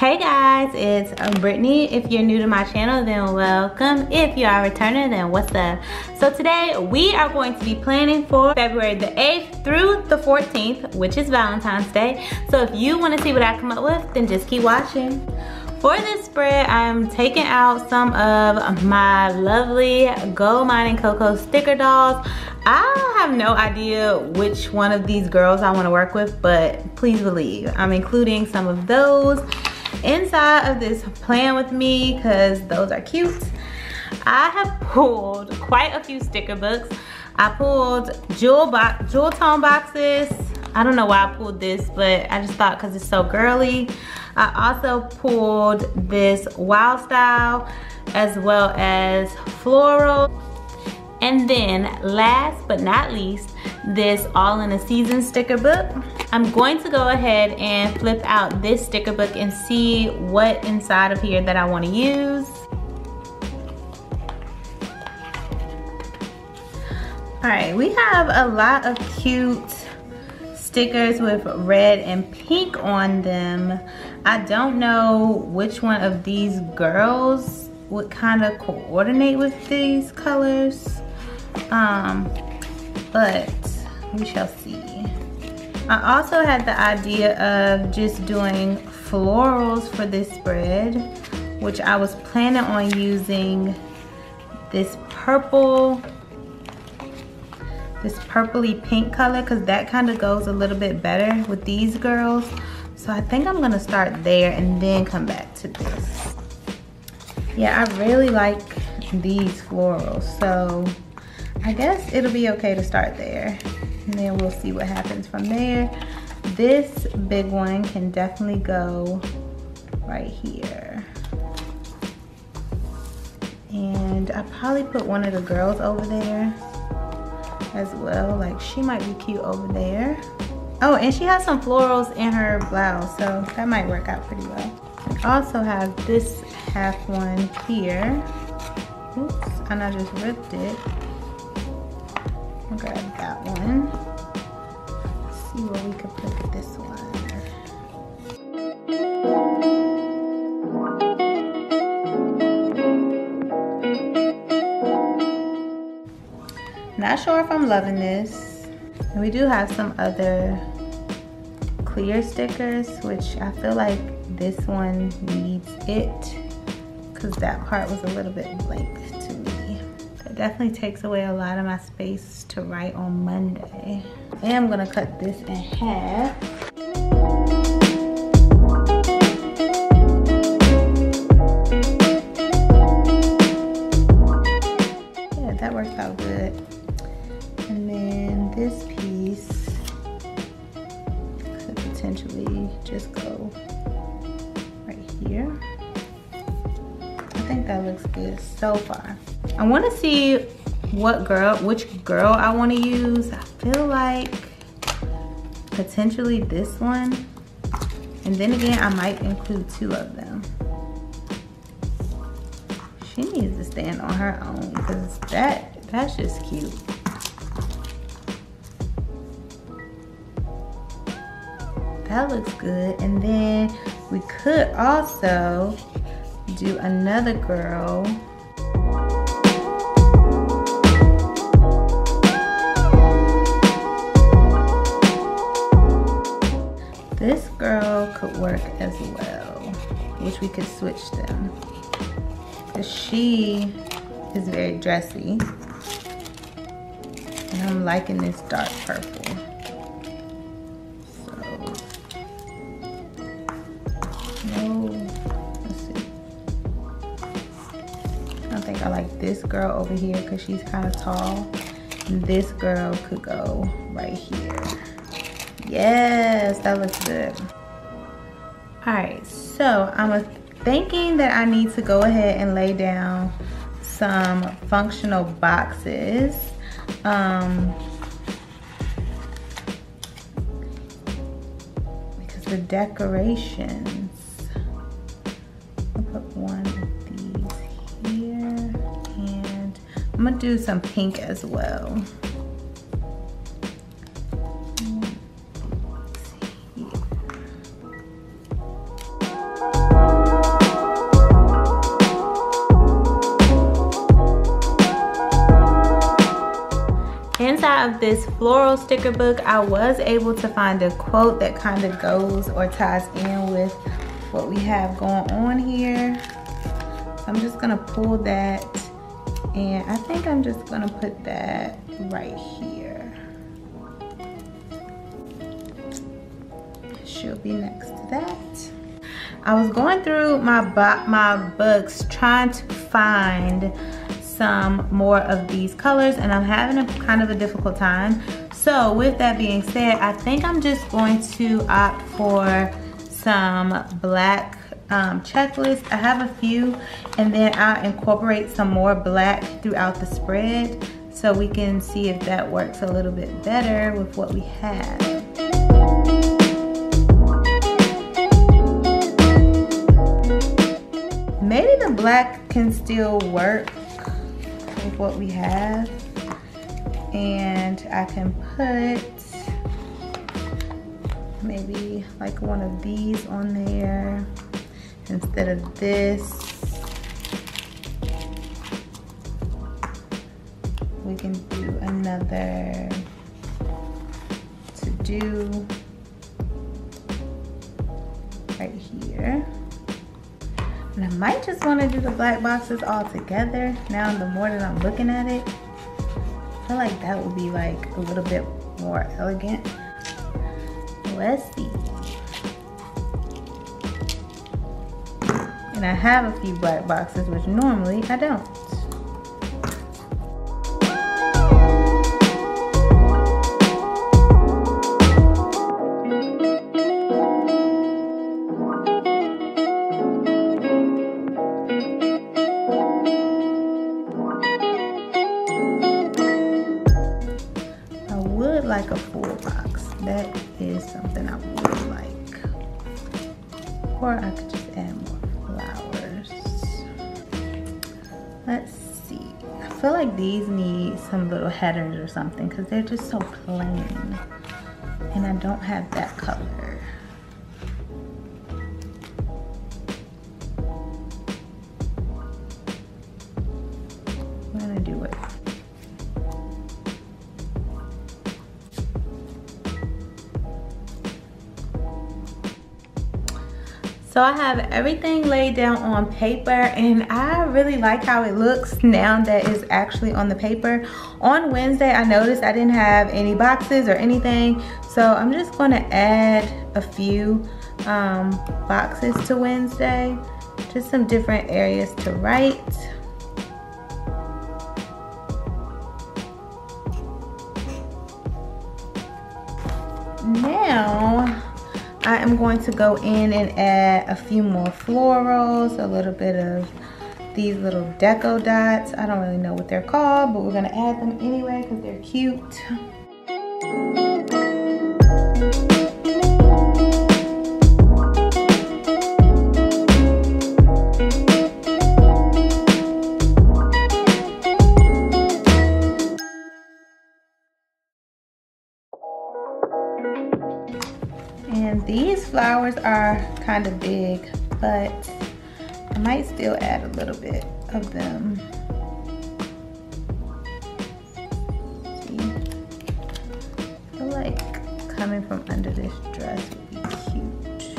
Hey guys, it's Brittany. If you're new to my channel, then welcome. If you are a returner, then what's up? So today we are going to be planning for February the 8th through the 14th, which is Valentine's Day. So if you want to see what I come up with, then just keep watching. For this spread, I'm taking out some of my lovely Gold Mine and Coco sticker dolls. I have no idea which one of these girls I want to work with, but please believe I'm including some of those inside of this plan with me because those are cute. I have pulled quite a few sticker books. I pulled jewel tone boxes. I don't know why I pulled this, but I just thought because it's so girly. I also pulled this wild style as well as floral. And then last but not least, this All in a Season sticker book. I'm going to go ahead and flip out this sticker book and see what inside of here that I want to use. All right, we have a lot of cute stickers with red and pink on them. I don't know which one of these girls would kind of coordinate with these colors, but we shall see. I also had the idea of just doing florals for this spread, which I was planning on using this purple, this purpley pink color, because that kind of goes a little bit better with these girls. So I think I'm going to start there and then come back to this. Yeah, I really like these florals, so I guess it'll be okay to start there. And then we'll see what happens from there. This big one can definitely go right here. And I probably put one of the girls over there as well. Like, she might be cute over there. Oh, and she has some florals in her blouse, so that might work out pretty well. I also have this half one here. Oops, and I just ripped it. I'll grab that one. Let's see what we could put with this one. Not sure if I'm loving this. And we do have some other clear stickers, which I feel like this one needs it because that part was a little bit blank to me. That definitely takes away a lot of my space to write on Monday. And I'm gonna cut this in half. So far, I want to see which girl I want to use. I feel like potentially this one, and then again I might include two of them. She needs to stand on her own because that's just cute. That looks good. And then we could also do another girl. This girl could work as well, which we could switch them. Because she is very dressy. And I'm liking this dark purple. So, no, let's see. I think I like this girl over here because she's kind of tall. And this girl could go right here. Yes, that looks good. All right, so I'm thinking that I need to go ahead and lay down some functional boxes. Because the decorations, I'll put one of these here. And I'm gonna do some pink as well. Thank you. inside of this floral sticker book, I was able to find a quote that kind of goes or ties in with what we have going on here. I'm just gonna pull that, and I think I'm just gonna put that right here. She'll be next to that. I was going through my books trying to find some more of these colors, and I'm having a kind of a difficult time. So with that being said, I think I'm just going to opt for some black checklist. I have a few, and then I'll incorporate some more black throughout the spread so we can see if that works a little bit better with what we have. Maybe the black can still work with what we have. And I can put maybe like one of these on there instead of this. We can do another to-do right here. And I might just want to do the black boxes all together. Now, the more that I'm looking at it, I feel like that would be like a little bit more elegant. Let's see. And I have a few black boxes, which normally I don't. Like a full box. That is something I would like. Or I could just add more flowers. Let's see. I feel like these need some little headers or something because they're just so plain. And I don't have that color. I'm gonna do it. So I have everything laid down on paper, and I really like how it looks now that it's actually on the paper. On Wednesday, I noticed I didn't have any boxes or anything, so I'm just gonna add a few boxes to Wednesday. Just some different areas to write. Now, I am going to go in and add a few more florals, a little bit of these little deco dots. I don't really know what they're called, but we're gonna add them anyway because they're cute. And these flowers are kind of big, but I might still add a little bit of them. See? I feel like coming from under this dress would be cute.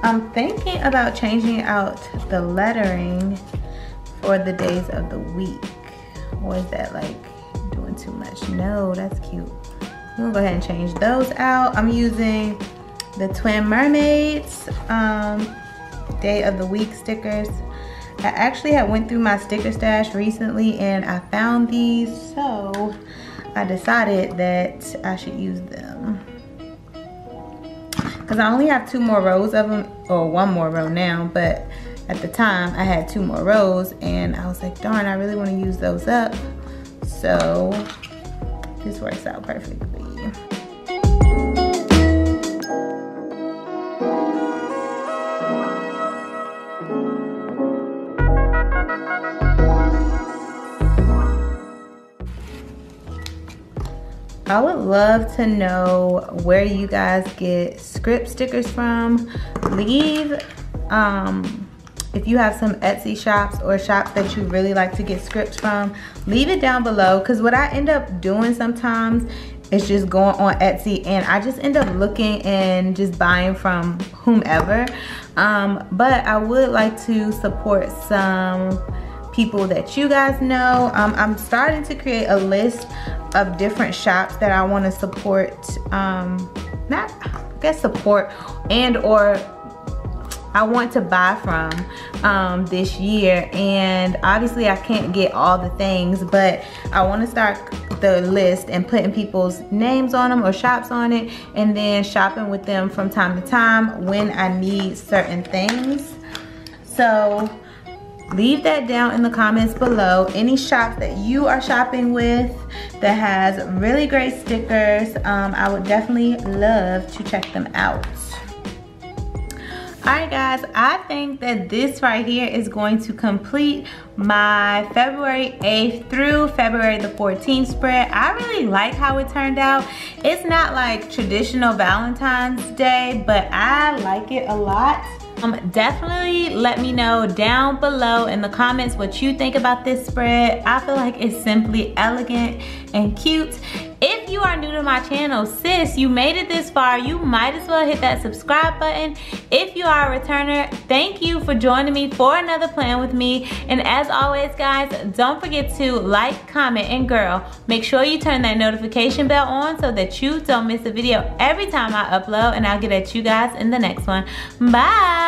I'm thinking about changing out the lettering for the days of the week. Or is that like doing too much? No, that's cute. We'll go ahead and change those out. I'm using the Twin Mermaids Day of the Week stickers. I actually had went through my sticker stash recently and I found these, so I decided that I should use them. Because I only have two more rows of them, or one more row now, but at the time I had two more rows and I was like, darn, I really want to use those up. So This works out perfectly. I would love to know where you guys get script stickers from. Leave, if you have some Etsy shops or shops that you really like to get scripts from, leave it down below. Because what I end up doing sometimes is just going on Etsy and I just end up looking and just buying from whomever. But I would like to support some people that you guys know. I'm starting to create a list of different shops that I want to support, not I guess support and or I want to buy from this year. And obviously I can't get all the things, but I want to start the list and putting people's names on them or shops on it, and then shopping with them from time to time when I need certain things. So leave that down in the comments below, any shop that you are shopping with that has really great stickers. I would definitely love to check them out. Alright guys, I think that this right here is going to complete my February 8th through February the 14th spread. I really like how it turned out. It's not like traditional Valentine's Day, but I like it a lot. Definitely let me know down below in the comments what you think about this spread. I feel like it's simply elegant and cute. If you are new to my channel, sis, you made it this far, you might as well hit that subscribe button. If you are a returner, thank you for joining me for another plan with me. And as always guys, don't forget to like, comment, and girl, make sure you turn that notification bell on so that you don't miss a video every time I upload, and I'll get at you guys in the next one. Bye.